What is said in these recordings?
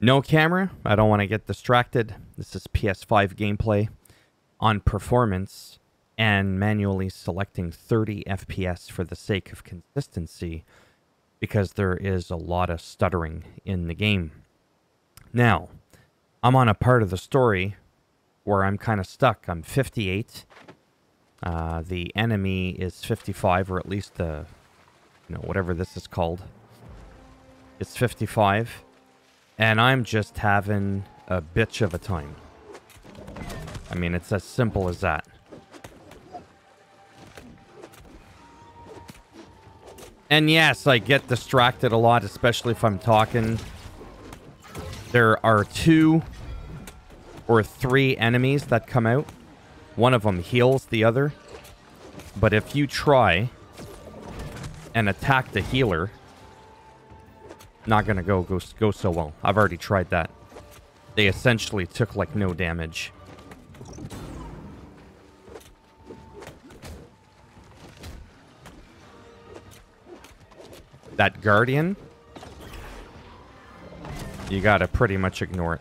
No camera. I don't want to get distracted. This is PS5 gameplay on performance, and manually selecting 30 FPS for the sake of consistency, because there is a lot of stuttering in the game. Now, I'm on a part of the story where I'm kind of stuck. I'm 58. The enemy is 55, or at least the, you know, whatever this is called. It's 55, and I'm just having a bitch of a time. I mean, it's as simple as that. And yes, I get distracted a lot, especially if I'm talking. There are 2 or 3 enemies that come out. One of them heals the other. But if you try and attack the healer, not gonna go so well. I've already tried that. They essentially took like no damage. That guardian, you gotta pretty much ignore it.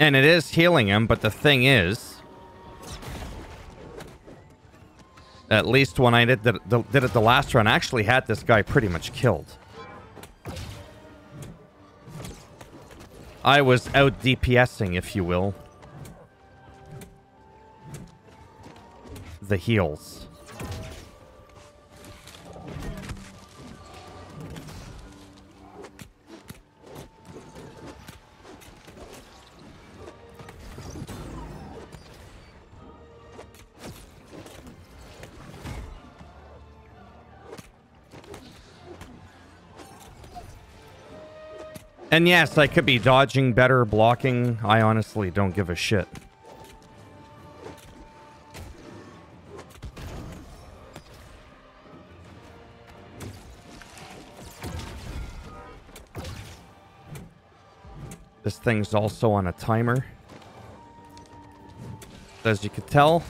And it is healing him, but the thing is, at least when I did it the last run, I actually had this guy pretty much killed. I was out DPSing, if you will, the heals. And yes, I could be dodging better, blocking. I honestly don't give a shit. This thing's also on a timer, as you could tell.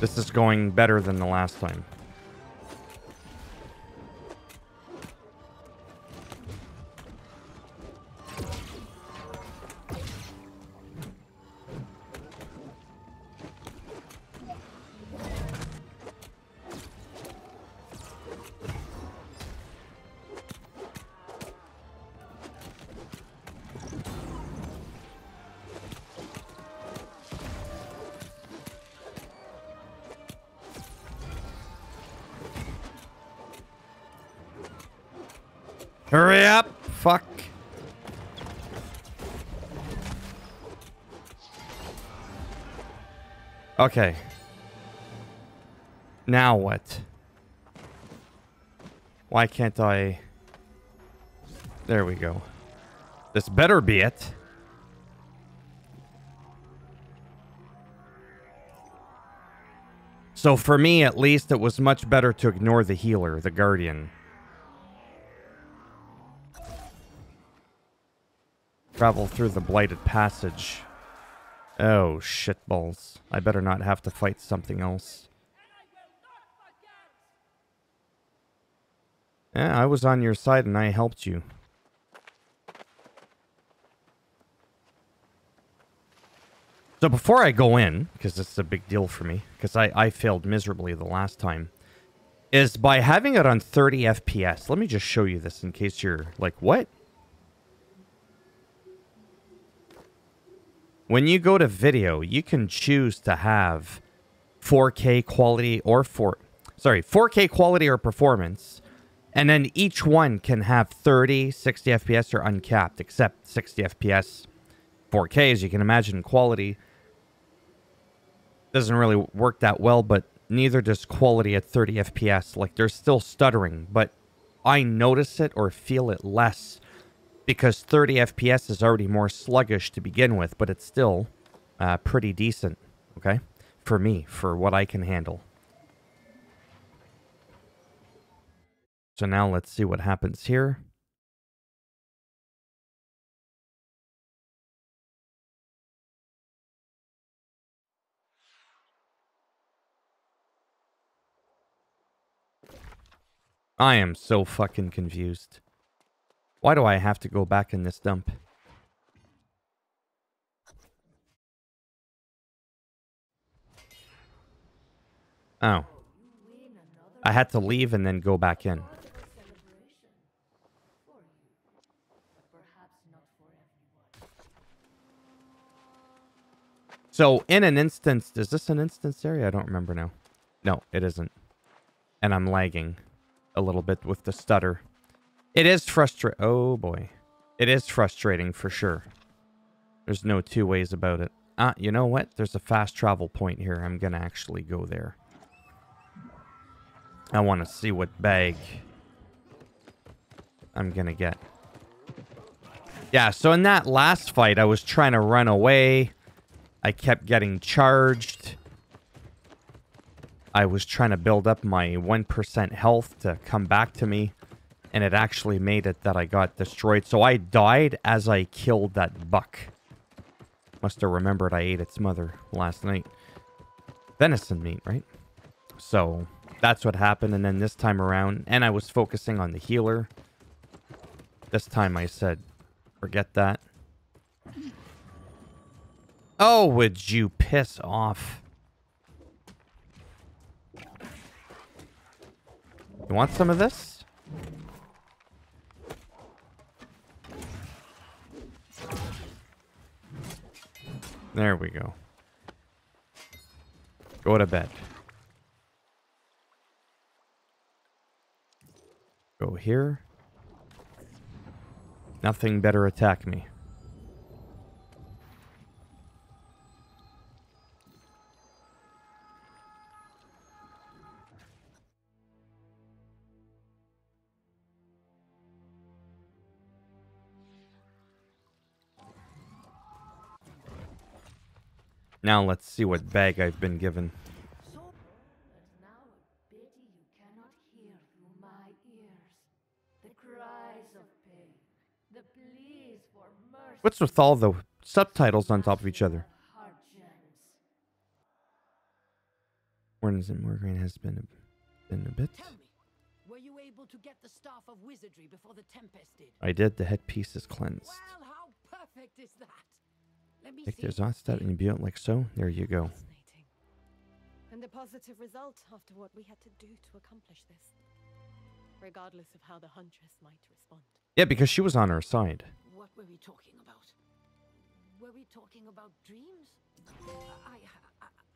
This is going better than the last time. Hurry up! Fuck. Okay. Now what? Why can't I... There we go. This better be it. So for me, at least, it was much better to ignore the healer, the guardian. Travel through the blighted passage. Oh, shitballs. I better not have to fight something else. Yeah, I was on your side and I helped you. So before I go in, because this is a big deal for me, because I failed miserably the last time, is by having it on 30 FPS. Let me just show you this in case you're like, what? When you go to video, you can choose to have 4K quality or 4K quality or performance, and then each one can have 30, 60 FPS or uncapped, except 60 FPS. 4K, as you can imagine, quality doesn't really work that well, but neither does quality at 30 FPS. Like, there's still stuttering, but I notice it or feel it less because 30 FPS is already more sluggish to begin with, but it's still pretty decent, okay? For me, for what I can handle. So now let's see what happens here. I am so fucking confused. Why do I have to go back in this dump? Oh. I had to leave and then go back in. So, in an instance... Is this an instance area? I don't remember now. No, it isn't. And I'm lagging a little bit with the stutter. It is frustrating. Oh boy. It is frustrating for sure. There's no two ways about it. Ah, you know what? There's a fast travel point here. I'm gonna actually go there. I want to see what bag I'm gonna get. Yeah, so in that last fight, I was trying to run away. I kept getting charged. I was trying to build up my 1% health to come back to me, and it actually made it that I got destroyed. So I died as I killed that buck. Must have remembered I ate its mother last night. Venison meat, right? So that's what happened, and then this time around, and I was focusing on the healer. This time I said, forget that. Oh, would you piss off? You want some of this? There we go. Go to bed. Go here. Nothing better attack me. Now let's see what bag I've been given. What's with all the subtitles on top of each other? Wardens and Wargrain has been a bit. Tell me, were you able to get the staff of wizardry before the tempest did? I did. The headpiece is cleansed. Well, how perfect is that? Take the Azoth stat and you build it like so. There you go. And the positive result after what we had to do to accomplish this, regardless of how the Huntress might respond. Yeah, because she was on our side. What were we talking about? Were we talking about dreams?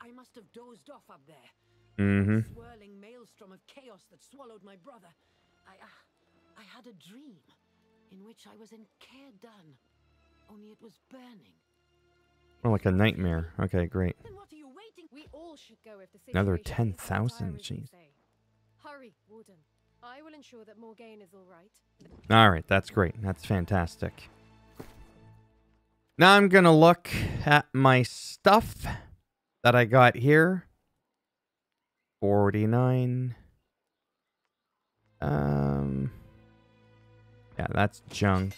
I must have dozed off up there. Mm-hmm. The swirling maelstrom of chaos that swallowed my brother. I had a dream in which I was in Caer Dun. Only it was burning. More like a nightmare. Okay, great. Then what are you waiting? We all should go if the situation. Another 10,000. Jeez. Hurry, Warden. I will ensure that Morgaine is all right. All right, that's great. That's fantastic. Now I'm gonna look at my stuff that I got here. 49. Yeah, that's junk.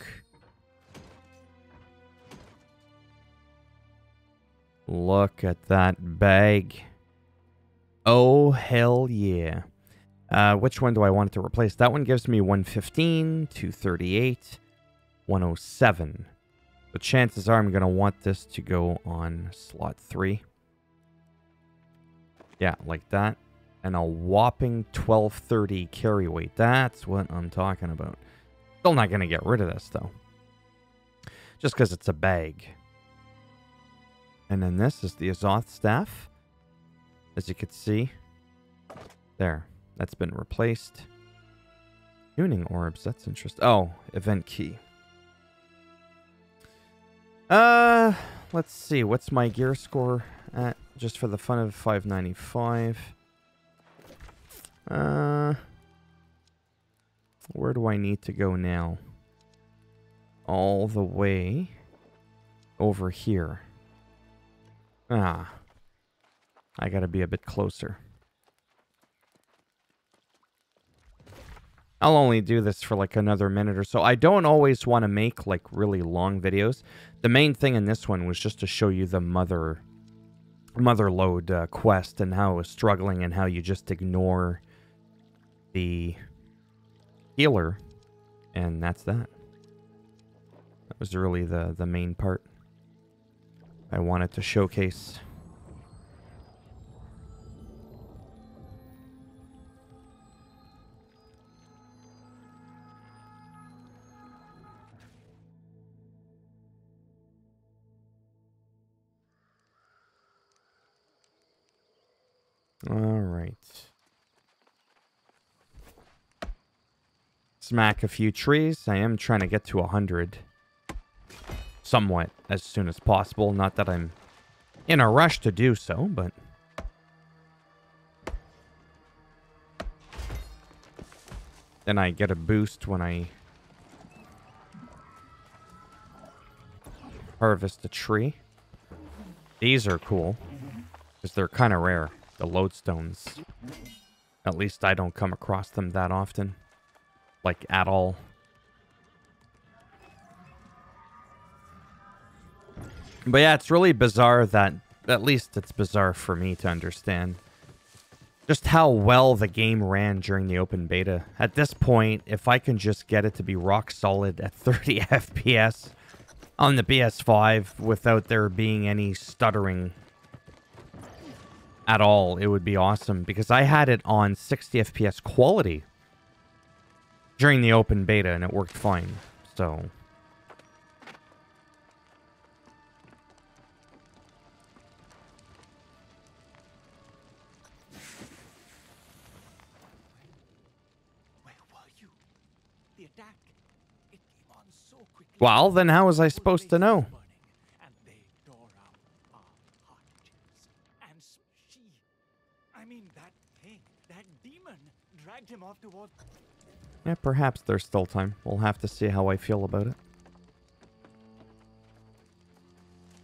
Look at that bag. Oh, hell yeah. Which one do I want to replace? That one gives me 115, 238, 107. So chances are I'm going to want this to go on slot 3. Yeah, like that. And a whopping 1230 carry weight. That's what I'm talking about. Still not going to get rid of this, though. Just because it's a bag. And then this is the Azoth staff. As you can see. There. That's been replaced. Tuning orbs. That's interesting. Oh, event key. Let's see. What's my gear score at? Just for the fun of 595. Where do I need to go now? All the way over here. Ah. I gotta be a bit closer. I'll only do this for like another minute or so. I don't always want to make like really long videos. The main thing in this one was just to show you the motherlode quest and how it was struggling and how you just ignore the healer. And that's that. That was really the main part I wanted to showcase. All right. Smack a few trees. I am trying to get to 100 somewhat as soon as possible. Not that I'm in a rush to do so, but... Then I get a boost when I harvest a tree. These are cool because they're kind of rare. The lodestones. At least I don't come across them that often. Like, at all. But yeah, it's really bizarre that... At least it's bizarre for me to understand. Just how well the game ran during the open beta. At this point, if I can just get it to be rock solid at 30 FPS on the PS5 without there being any stuttering... at all, it would be awesome, because I had it on 60 FPS quality during the open beta and it worked fine. So where were you? The attack, it came on so quickly. Well, then how was I supposed to know? Yeah, perhaps there's still time. We'll have to see how I feel about it.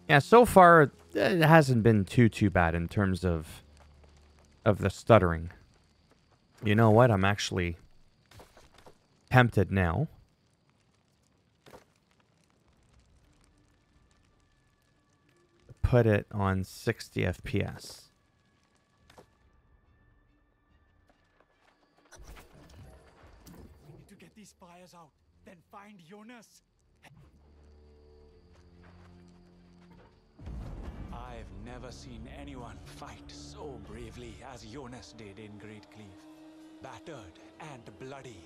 Yeah, so far, it hasn't been too bad in terms of the stuttering. You know what? I'm actually tempted now. Put it on 60 FPS. Find Jonas. I've never seen anyone fight so bravely as Jonas did in Great Cleave. Battered and bloody,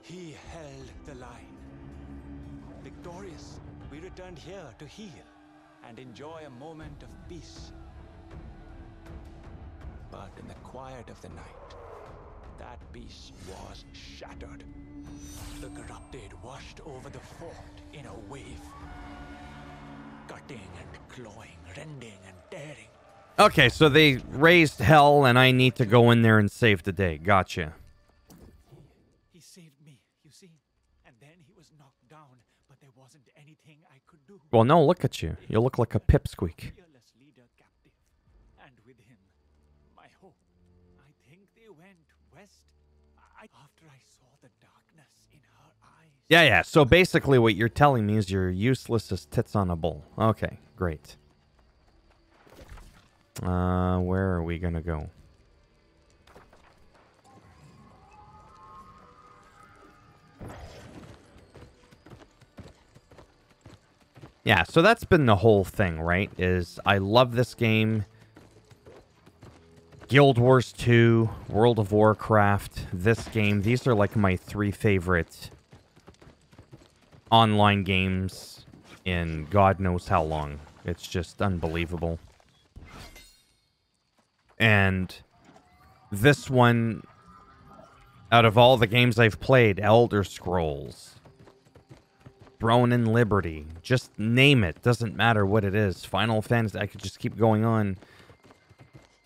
he held the line. Victorious, we returned here to heal and enjoy a moment of peace. But in the quiet of the night, that peace was shattered. The corrupted washed over the fort in a wave. Cutting and clawing, rending and tearing. Okay, so they raised hell and I need to go in there and save the day. Gotcha. He saved me, you see. And then he was knocked down, but there wasn't anything I could do. Well, no, look at you. You look like a pipsqueak. Yeah. So basically what you're telling me is you're useless as tits on a bull. Okay, great. Where are we gonna go? Yeah, so that's been the whole thing, right? Is I love this game. Guild Wars 2, World of Warcraft, this game. These are like my three favorite online games in God knows how long. It's just unbelievable. And this one, out of all the games I've played, Elder Scrolls, Throne and Liberty, just name it. Doesn't matter what it is. Final Fantasy, I could just keep going on.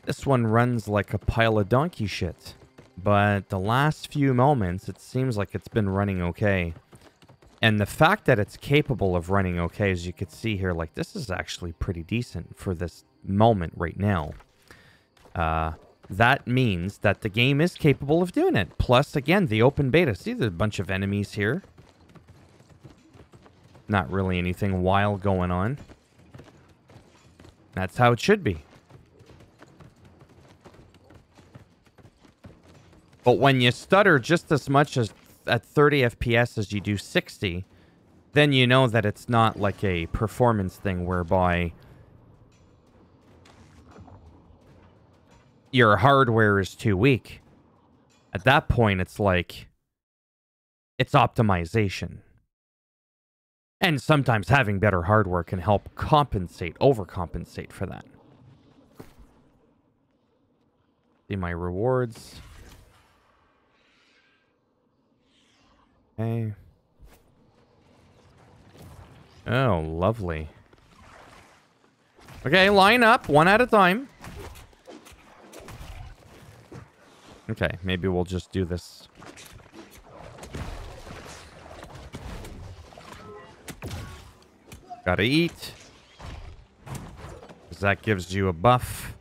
This one runs like a pile of donkey shit. But the last few moments, it seems like it's been running okay. And the fact that it's capable of running okay, as you can see here, like, this is actually pretty decent for this moment right now. That means that the game is capable of doing it. Plus, again, the open beta. See, there's a bunch of enemies here. Not really anything wild going on. That's how it should be. But when you stutter just as much as at 30 FPS as you do 60, then you know that it's not like a performance thing whereby your hardware is too weak. At that point, it's like, it's optimization. And sometimes having better hardware can help compensate, overcompensate for that. See my rewards. Okay. Oh, lovely. Okay, line up, one at a time. Okay, maybe we'll just do this. Gotta eat. 'Cause that gives you a buff.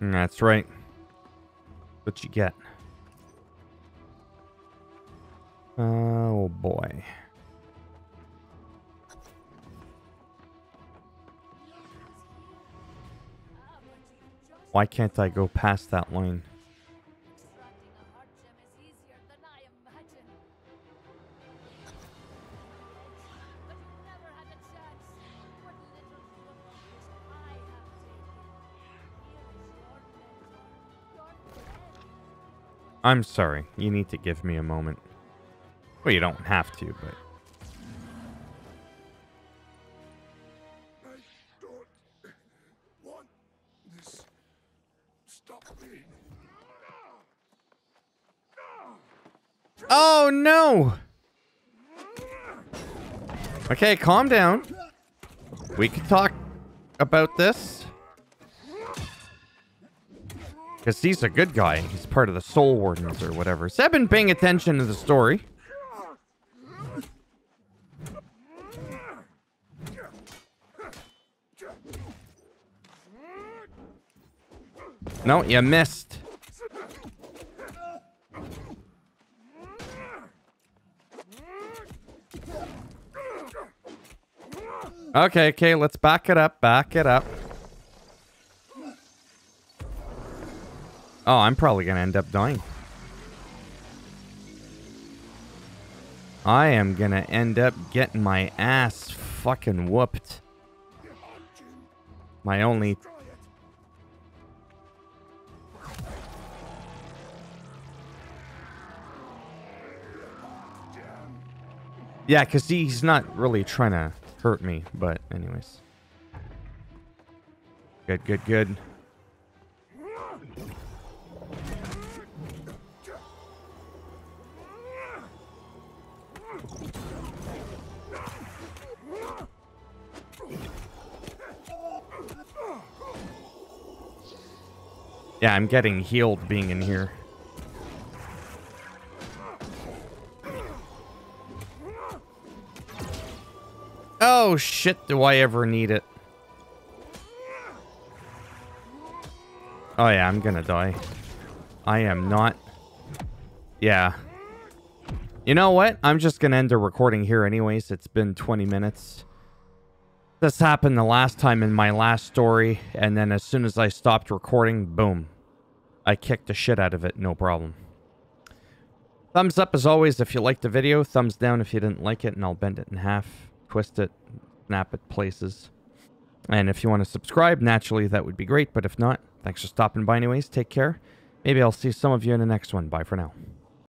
That's right. What you get? Oh boy. Why can't I go past that line? I'm sorry. You need to give me a moment. Well, you don't have to, but... I don't want this. Stop me. Oh, no! Okay, calm down. We can talk about this. Because he's a good guy. He's part of the Soul Wardens or whatever. So I've been paying attention to the story. No, you missed. Okay, okay, let's back it up, back it up. Oh, I'm probably going to end up dying. I am going to end up getting my ass fucking whooped. My only... Yeah, because he's not really trying to hurt me, but anyways. Good, good, good. Yeah, I'm getting healed being in here. Oh, shit, do I ever need it? Oh, yeah, I'm gonna die. I am not... Yeah. You know what? I'm just gonna end the recording here anyways. It's been 20 minutes. This happened the last time in my last story, and then as soon as I stopped recording, boom. I kicked the shit out of it, no problem. Thumbs up as always if you liked the video, thumbs down if you didn't like it, and I'll bend it in half, twist it, snap it places. And if you want to subscribe, naturally that would be great, but if not, thanks for stopping by anyways, take care. Maybe I'll see some of you in the next one. Bye for now.